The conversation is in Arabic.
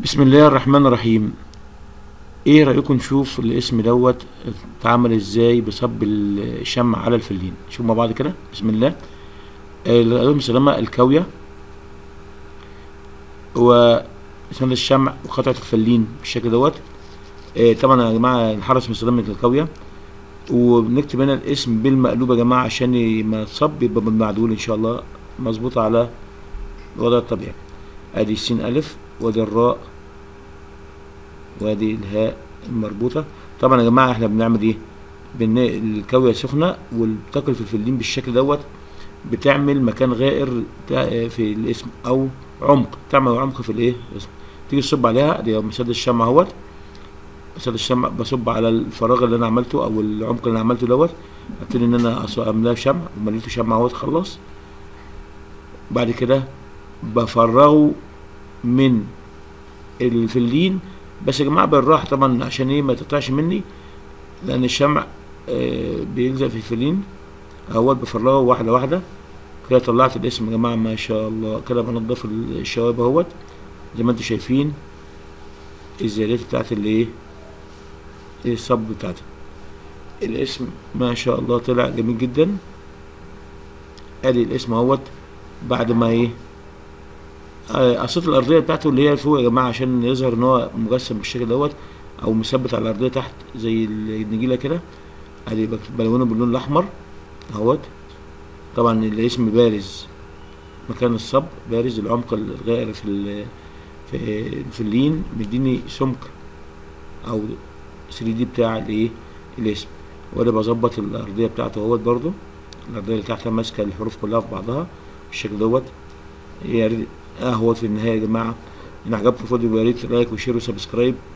بسم الله الرحمن الرحيم. ايه رايكم نشوف الاسم دوت اتعمل ازاي بصب الشمع على الفلين؟ نشوف مع بعض كده. بسم الله. اللهم سلامة الكاويه واسناد الشمع وقطعه الفلين بالشكل دوت. طبعا يا جماعه نحرص من استخدام الكاويه، وبنكتب هنا الاسم بالمقلوبه يا جماعه عشان ما تصب، يبقى بالمعدول ان شاء الله مظبوط على الوضع الطبيعي. ادي س الف وادي الراء وادي الهاء المربوطه. طبعا يا جماعه احنا بنعمل ايه؟ الكاويه سخنه والبتاكل في الفلين بالشكل دوت، بتعمل مكان غائر في الاسم او عمق، تعمل عمق في الايه الاسم. تيجي تصب عليها دي مسدس الشمع اهوت، مسدس الشمع بصب على الفراغ اللي انا عملته او العمق اللي انا عملته دوت. ابتدي ان انا املاه شمع ومليته شمع اهوت خلاص. بعد كده بفرغه من الفلين بس يا جماعه بالراحه طبعا عشان ايه ما تقطعش مني، لان الشمع بيلزق في الفلين اهوت. بفرغه واحده واحده كده. طلعت الاسم يا جماعه ما شاء الله. كده بنضف الشوائب اهوت زي ما انتم شايفين الزيادات بتاعت الايه الصب بتاعتها. الاسم ما شاء الله طلع جميل جدا. ادي الاسم اهوت بعد ما ايه قصيت الارضيه بتاعته اللي هي فوق يا جماعه عشان يظهر ان هو مجسم بالشكل دوت او مثبت على الارضيه تحت زي النجيله كده. ادي بلونه باللون الاحمر اهوت. طبعا الاسم بارز، مكان الصب بارز، العمق الغائر في الفلين بيديني سمك او 3D بتاع الايه الاسم. وانا بظبط الارضيه بتاعته اهوت برضو، الارضيه اللي تحتها ماسكه الحروف كلها في بعضها بالشكل دوت. يا ريت اهوت في النهايه يا جماعه ان عجبكم الفيديو، يا ريت لايك وشير وسبسكرايب.